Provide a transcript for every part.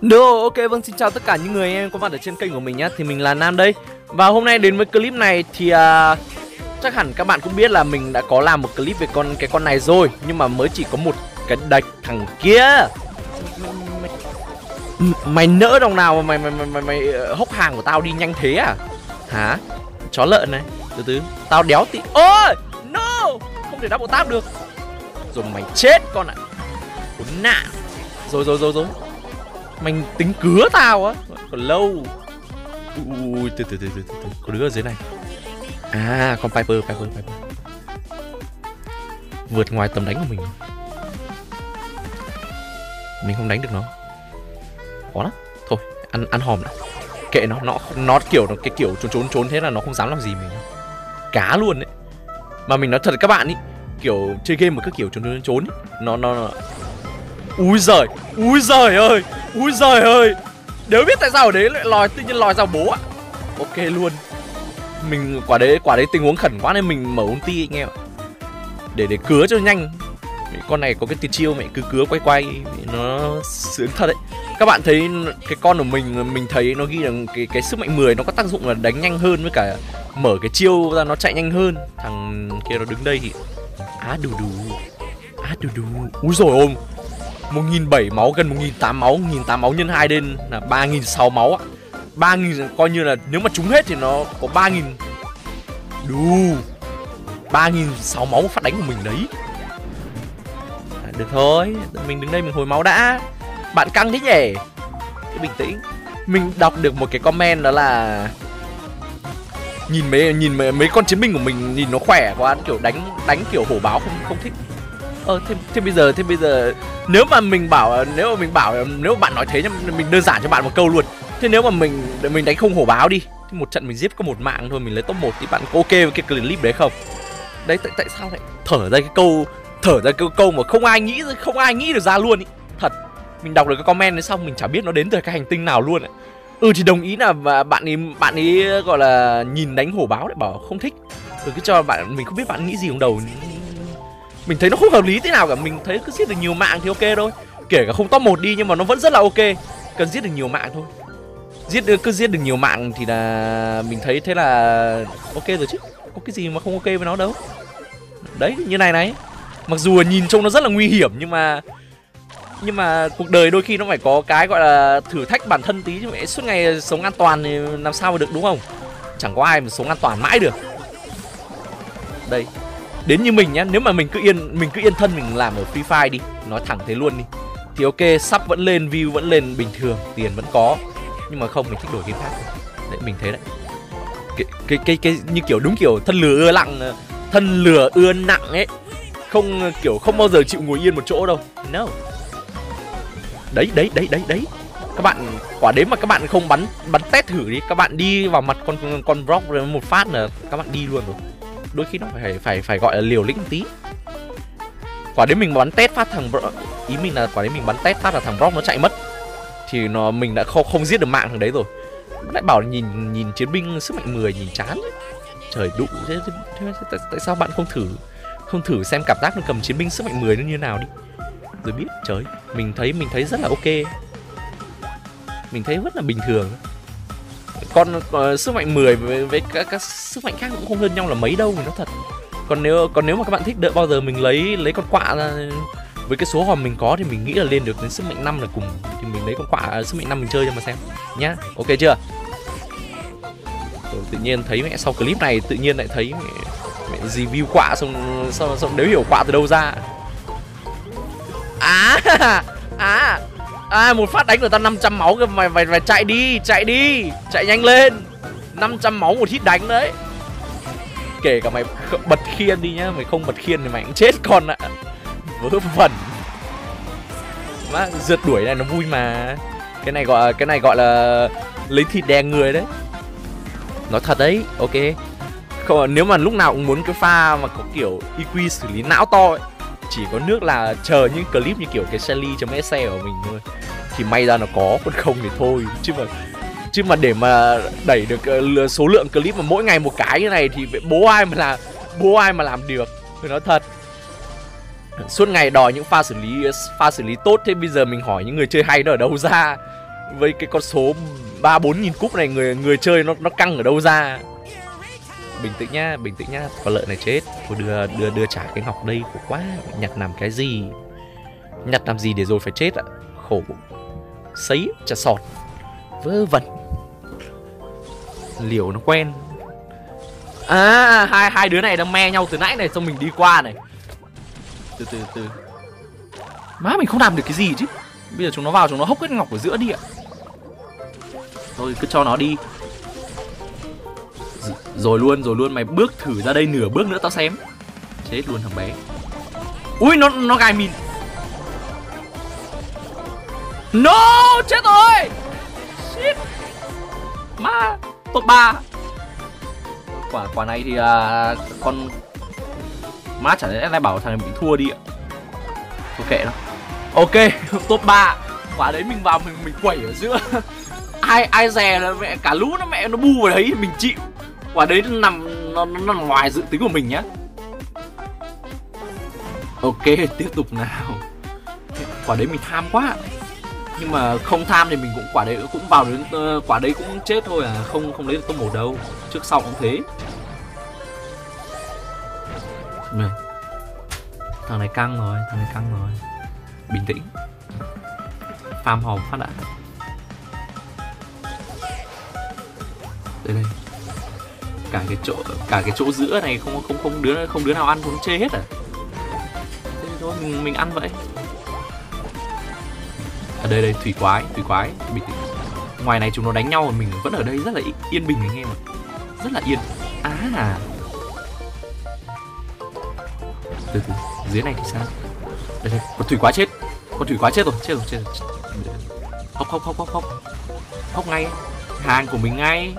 Được, ok, vâng, xin chào tất cả những người em có mặt ở trên kênh của mình nhé. Thì mình là Nam đây. Và hôm nay đến với clip này thì chắc hẳn các bạn cũng biết là mình đã có làm một clip về cái con này rồi. Nhưng mà mới chỉ có một cái đạch thằng kia. Mày nỡ đồng nào mà mày hốc hàng của tao đi nhanh thế à? Hả? Chó lợn này. Từ từ, tao đéo tí. Ôi, no, không thể double tap được. Rồi mày chết con ạ. Khốn nạn. Rồi. Mày tính cứa tao á, còn lâu. Ui, từ từ, có đứa ở dưới này. À, con Piper. Vượt ngoài tầm đánh của mình. Mình không đánh được nó. Khó lắm. Thôi, ăn hòm đã. Kệ nó kiểu nó cái kiểu trốn thế là nó không dám làm gì mình. Cá luôn đấy. Mà mình nói thật các bạn ý, kiểu chơi game mà cứ kiểu trốn nó Úi giời ơi. Nếu biết tại sao ở đấy lại lòi, tự nhiên lòi ra bố ạ. Ok luôn. Mình quả đấy tình huống khẩn quá nên mình mở ulti anh em ạ. Để cứa cho nhanh. Con này có cái tuyệt chiêu mẹ cứ cứa quay nó sướng thật đấy. Các bạn thấy cái con của mình thấy nó ghi là cái sức mạnh 10 nó có tác dụng là đánh nhanh hơn với cả mở cái chiêu ra nó chạy nhanh hơn. Thằng kia nó đứng đây thì á đù đù. Úi giời ôm. 1.700 máu, gần 1.800 máu, 1.800 máu nhân 2 lên là 3.600 máu ạ. 3.000 coi như là nếu mà trúng hết thì nó có 3.000. Đù. 3.600 máu phát đánh của mình đấy. À, được thôi, mình đứng đây mình hồi máu đã. Bạn căng thế nhỉ? Cái bình tĩnh. Mình đọc được một cái comment đó là nhìn mấy con chiến binh của mình nhìn nó khỏe quá, kiểu đánh kiểu hổ báo không thích. Thế bây giờ nếu mà bạn nói thế nhá, mình đơn giản cho bạn một câu luôn. Thế nếu mà mình đánh không hổ báo đi, thì một trận mình giết có một mạng thôi, mình lấy top 1 thì bạn có ok với cái clip đấy không? Đấy tại sao lại thở ra cái câu mà không ai nghĩ được ra luôn ý. Thật. Mình đọc được cái comment đấy xong mình chả biết nó đến từ cái hành tinh nào luôn ạ. Ừ thì đồng ý là bạn ấy gọi là nhìn đánh hổ báo lại bảo không thích. Rồi cứ cho bạn mình không biết bạn nghĩ gì trong đầu. Mình thấy nó không hợp lý thế nào cả, mình thấy cứ giết được nhiều mạng thì ok thôi. Kể cả không top 1 đi nhưng mà nó vẫn rất là ok. Cần giết được nhiều mạng thôi. Cứ giết được nhiều mạng thì là mình thấy thế là ok rồi chứ. Có cái gì mà không ok với nó đâu. Đấy, như này. Mặc dù nhìn trông nó rất là nguy hiểm nhưng mà cuộc đời đôi khi nó phải có cái gọi là thử thách bản thân tí chứ mẹ. Suốt ngày sống an toàn thì làm sao mà được đúng không? Chẳng có ai mà sống an toàn mãi được. Đây. Đến như mình nhá, nếu mà mình cứ yên thân mình làm ở Free Fire đi, nói thẳng thế luôn đi. Thì ok, sub vẫn lên, view vẫn lên bình thường, tiền vẫn có. Nhưng mà không, mình thích đổi game khác. Đấy, mình thế đấy. Cái như kiểu đúng kiểu thân lửa ưa nặng ấy. Không kiểu không bao giờ chịu ngồi yên một chỗ đâu. No. Đấy. Các bạn quả đấy mà các bạn không bắn test thử đi, các bạn đi vào mặt con Brock một phát là các bạn đi luôn rồi. Đôi khi nó phải gọi là liều lĩnh tí. Quả đấy mình bắn test phát thằng Brock, ý mình là quả đấy mình bắn test phát là thằng Brock nó chạy mất. Thì nó mình đã không giết được mạng thằng đấy rồi. Lại bảo nhìn chiến binh sức mạnh 10 nhìn chán ấy. Trời đụ thế tại sao bạn không thử xem cảm giác nó cầm chiến binh sức mạnh 10 nó như nào đi. Rồi biết trời, mình thấy rất là ok. Mình thấy rất là bình thường. Còn sức mạnh 10 với các sức mạnh khác cũng không hơn nhau là mấy đâu, mình nói thật. Còn nếu mà các bạn thích, đợi bao giờ mình lấy con quạ ra, với cái số hòm mình có thì mình nghĩ là lên được đến sức mạnh 5 là cùng, thì mình lấy con quạ sức mạnh 5 mình chơi cho mà xem nhá. Ok chưa? Rồi, tự nhiên thấy mẹ sau clip này tự nhiên lại thấy mẹ review quạ xong đéo hiểu quạ từ đâu ra. Một phát đánh người ta 500 máu cơ, mày chạy đi, chạy nhanh lên. 500 máu một hit đánh đấy. Kể cả mày bật khiên đi nhá, mày không bật khiên thì mày cũng chết con ạ. Vớ vẩn. Má rượt đuổi này nó vui mà. Cái này gọi là lấy thịt đè người đấy. Nói thật đấy, ok. Không, nếu mà lúc nào cũng muốn cái pha mà có kiểu IQ xử lý não to ấy, chỉ có nước là chờ những clip như kiểu cái Shelly.exe của mình thôi. Thì may ra nó có, còn không thì thôi. Chứ mà để mà đẩy được số lượng clip mà mỗi ngày một cái như này thì bố ai mà làm được. Phải nói thật. Suốt ngày đòi những pha xử lý tốt. Thế bây giờ mình hỏi những người chơi hay nó ở đâu ra? Với cái con số 3-4.000 cúp này, người chơi nó căng ở đâu ra? Bình tĩnh nhá, con lợn này chết. Thôi đưa trả cái ngọc đây, khổ quá. Nhặt làm cái gì? Nhặt làm gì để rồi phải chết ạ? Khổ. Sấy, chả sọt. Vớ vẩn. Liều nó quen. À, hai đứa này đang me nhau từ nãy này, xong mình đi qua này. Từ từ. Má, mình không làm được cái gì chứ. Bây giờ chúng nó vào, chúng nó hốc hết ngọc ở giữa đi ạ. Thôi cứ cho nó đi. Rồi luôn, mày bước thử ra đây nửa bước nữa tao xém. Chết luôn thằng bé. Ui, nó gài mình. No, chết rồi. Shit. Má, top 3. Quả này thì con má chả lẽ lại bảo thằng này bị thua đi ạ. Thôi kệ nó. Ok, top 3. Quả đấy mình vào mình quẩy ở giữa. Ai dè là mẹ cả lũ nó mẹ nó bu vào đấy mình chịu. Quả đấy nó nằm ngoài dự tính của mình nhá. Ok, tiếp tục nào. Quả đấy mình tham quá. Nhưng mà không tham thì mình cũng quả đấy cũng vào đến quả đấy cũng chết thôi à, không lấy được top 1 đâu. Trước sau cũng thế. Này. Thằng này căng rồi. Bình tĩnh. Farm hòm phát đã. Đây. Cả cái chỗ giữa này không đứa nào ăn cũng chê hết à. Thế thôi mình ăn vậy. Ở đây thủy quái. Ngoài này chúng nó đánh nhau, mình vẫn ở đây rất là yên bình anh em ạ. Rất là yên. À. Từ. Dưới này thì sao? Đây, con thủy quái chết rồi. Hốc ngay. Hàng của mình ngay.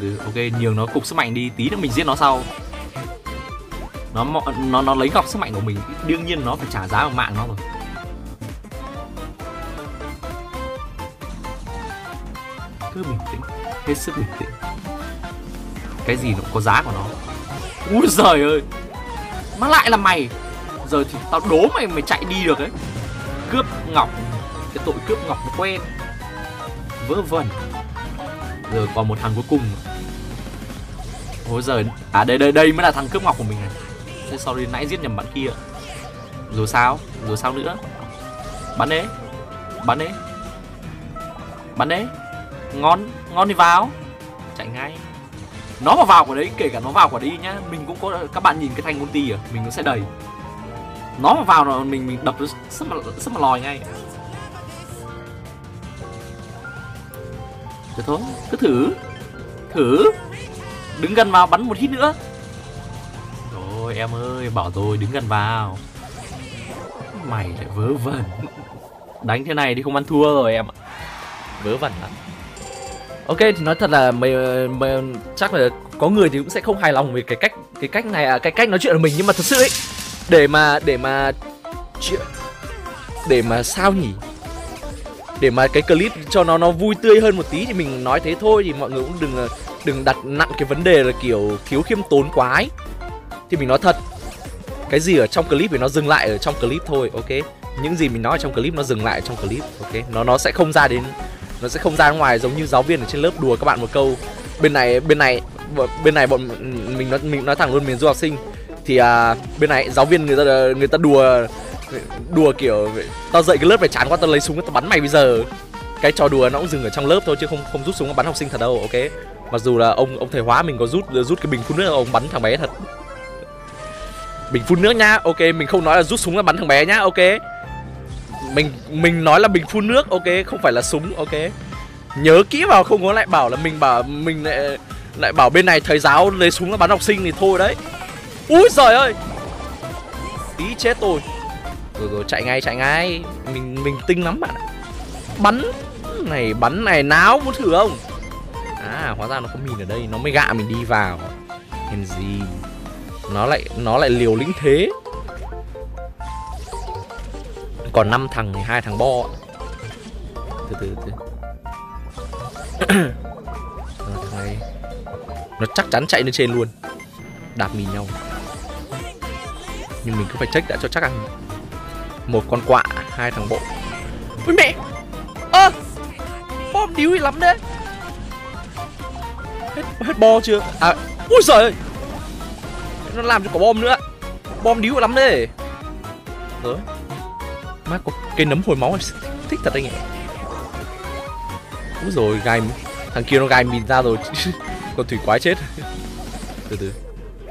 Từ. Ok, nhường nó cục sức mạnh đi, tí nữa mình giết nó sau. Nó lấy gọc sức mạnh của mình, đương nhiên nó phải trả giá bằng mạng nó rồi. Cứ bình tĩnh, hết sức bình tĩnh. Cái gì nó cũng có giá của nó. Úi giời ơi. Má lại là mày. Giờ thì tao đố mày chạy đi được đấy. Cướp ngọc. Cái tội cướp ngọc nó quen. Vớ vẩn. Giờ còn một thằng cuối cùng. Ôi giời. À đây mới là thằng cướp ngọc của mình này. Thế sorry nãy giết nhầm bạn kia. Rồi sao nữa? Bắn đấy. Ngon thì vào. Chạy ngay. Nó mà vào quả đấy, kể cả nó vào quả đấy nhá, mình cũng có, các bạn nhìn cái thanh ulti à, mình cũng sẽ đẩy. Nó mà vào là mình đập nó sắp mà lòi ngay. Thế thôi, cứ thử. Đứng gần vào bắn một hit nữa. Rồi em ơi, bảo rồi đứng gần vào. Mày lại vớ vẩn. Đánh thế này thì không ăn thua rồi em ạ. Vớ vẩn lắm. Ok, thì nói thật là chắc là có người thì cũng sẽ không hài lòng về cái cách này, cái cách nói chuyện của mình, nhưng mà thật sự ấy, để mà sao nhỉ? Để mà cái clip cho nó vui tươi hơn một tí thì mình nói thế thôi, thì mọi người cũng đừng đặt nặng cái vấn đề là kiểu thiếu khiêm tốn quá ấy. Thì mình nói thật, cái gì ở trong clip thì nó dừng lại ở trong clip thôi, ok. Những gì mình nói ở trong clip nó dừng lại ở trong clip, ok. Nó sẽ không ra đến, nó sẽ không ra ngoài, giống như giáo viên ở trên lớp đùa các bạn một câu. Bên này bọn mình nói thẳng luôn, mình du học sinh thì bên này giáo viên người ta đùa kiểu tao dạy cái lớp này chán quá, tao lấy súng tao bắn mày bây giờ. Cái trò đùa nó cũng dừng ở trong lớp thôi, chứ không rút súng bắn học sinh thật đâu, ok. Mặc dù là ông thầy hóa mình có rút cái bình phun nước, ông bắn thằng bé thật. Bình phun nước nhá, ok, mình không nói là rút súng là bắn thằng bé nhá, ok. Mình nói là bình phun nước, ok, không phải là súng, ok. Nhớ kỹ vào, không có lại bảo là mình lại bảo bên này thầy giáo lấy súng là bắn học sinh thì thôi đấy. Úi giời ơi. Tí chết tôi. Rồi chạy ngay. Mình tinh lắm bạn ạ. Bắn này náo muốn thử không? À, hóa ra nó có mìn ở đây, nó mới gạ mình đi vào. Hèn gì. Nó lại liều lĩnh thế. Còn 5 thằng thì 2 thằng bo. Từ. Thằng này nó chắc chắn chạy lên trên luôn. Đạp mìn nhau. nhưng mình cứ phải check đã cho chắc ăn. Một con quạ, hai thằng bộ. Ui mẹ. Ơ bom điếu thì lắm đấy. Hết bo chưa? À, ui giời ơi, nó làm cho có bom nữa. Bom điếu lắm đấy. Rồi. Má có cây nấm hồi máu thích thật anh ạ. Úi rồi gai thằng kia nó gai mình ra rồi. Con thủy quái chết. Từ từ.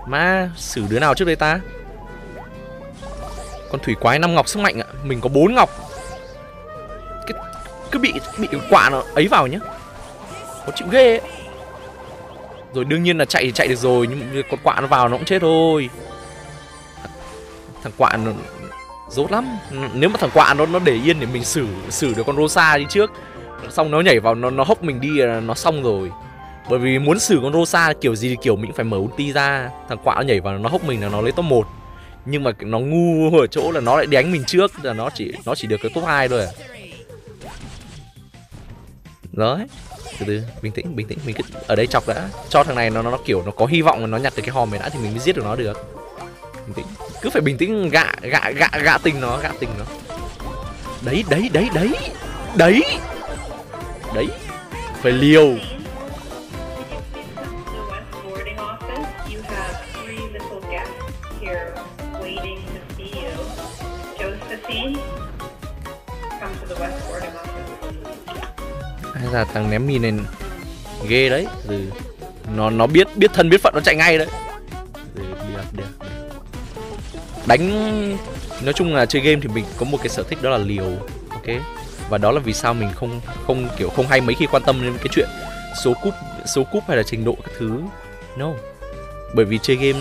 Má xử đứa nào trước đây ta? Con thủy quái 5 ngọc sức mạnh ạ, mình có 4 ngọc. Cái cứ bị quả nó ấy vào nhá. Có chịu ghê ấy. Rồi đương nhiên là chạy thì chạy được rồi, nhưng con quạ nó vào nó cũng chết thôi. Thằng quạ nó dốt lắm. Nếu mà thằng quạ nó để yên thì mình xử được con Rosa đi trước. Xong nó nhảy vào nó hốc mình đi là nó xong rồi. Bởi vì muốn xử con Rosa kiểu gì thì kiểu mình cũng phải mở ulti ra. Thằng quạ nó nhảy vào nó hốc mình là nó lấy top 1. Nhưng mà nó ngu ở chỗ là nó lại đánh mình trước, là nó chỉ được cái top 2 thôi à. Đấy. Từ từ, bình tĩnh, mình cứ ở đây chọc đã. Cho thằng này nó kiểu nó có hy vọng mà nó nhặt được cái hòm này đã thì mình mới giết được nó được. Bình tĩnh, cứ phải bình tĩnh, gạ tình nó. Đấy. Phải liều. Hay là thằng ném mìn này ghê đấy, ừ. Nó biết thân biết phận, nó chạy ngay đấy. Ừ, được. Đánh nói chung là chơi game thì mình có một cái sở thích đó là liều, ok, và đó là vì sao mình không hay mấy khi quan tâm đến cái chuyện số cúp hay là trình độ các thứ, no, bởi vì chơi game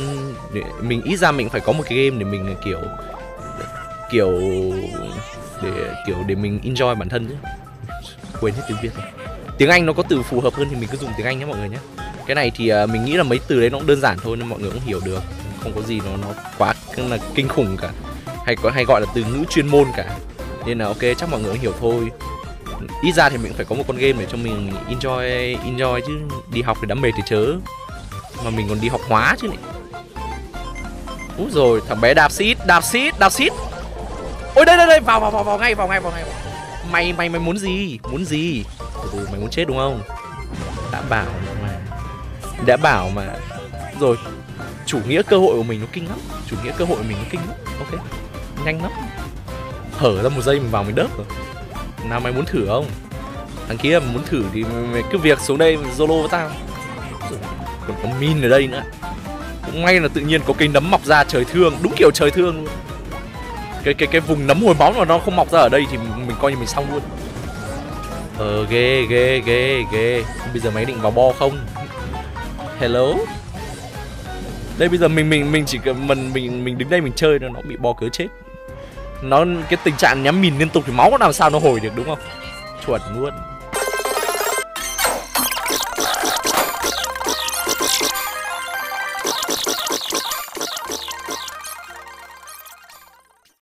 mình ít ra mình phải có một cái game để mình kiểu để mình enjoy bản thân chứ. Quên hết tiếng Việt rồi. Tiếng Anh nó có từ phù hợp hơn thì mình cứ dùng tiếng Anh nhé mọi người nhé. Cái này thì mình nghĩ là mấy từ đấy nó cũng đơn giản thôi nên mọi người cũng hiểu được, không có gì nó quá là kinh khủng cả, hay gọi là từ ngữ chuyên môn cả. Nên là ok, chắc mọi người cũng hiểu thôi. Ít ra thì mình phải có một con game để cho mình enjoy chứ, đi học thì đã mệt thì chớ. Mà mình còn đi học hóa chứ này. Úi rồi, thằng bé đạp xít. Ôi đây, vào ngay. Mày muốn gì? Từ từ, mày muốn chết đúng không? Đã bảo mà. Rồi, chủ nghĩa cơ hội của mình nó kinh lắm. Ok, nhanh lắm. Hở ra một giây mình vào mình đớp rồi. Nào mày muốn thử không? Thằng kia muốn thử thì mày cứ việc xuống đây solo với tao. Còn có min ở đây nữa. Cũng may là tự nhiên có cây nấm mọc ra, trời thương, đúng kiểu trời thương luôn. Cái vùng nấm hồi máu mà nó không mọc ra ở đây thì mình coi như mình xong luôn. Ghê. Bây giờ mày định vào bo không? Hello. Đây bây giờ mình chỉ cần mình đứng đây mình chơi nó bị bo cớ chết. Nó cái tình trạng nhắm mìn liên tục thì máu làm sao nó hồi được đúng không? Chuẩn luôn.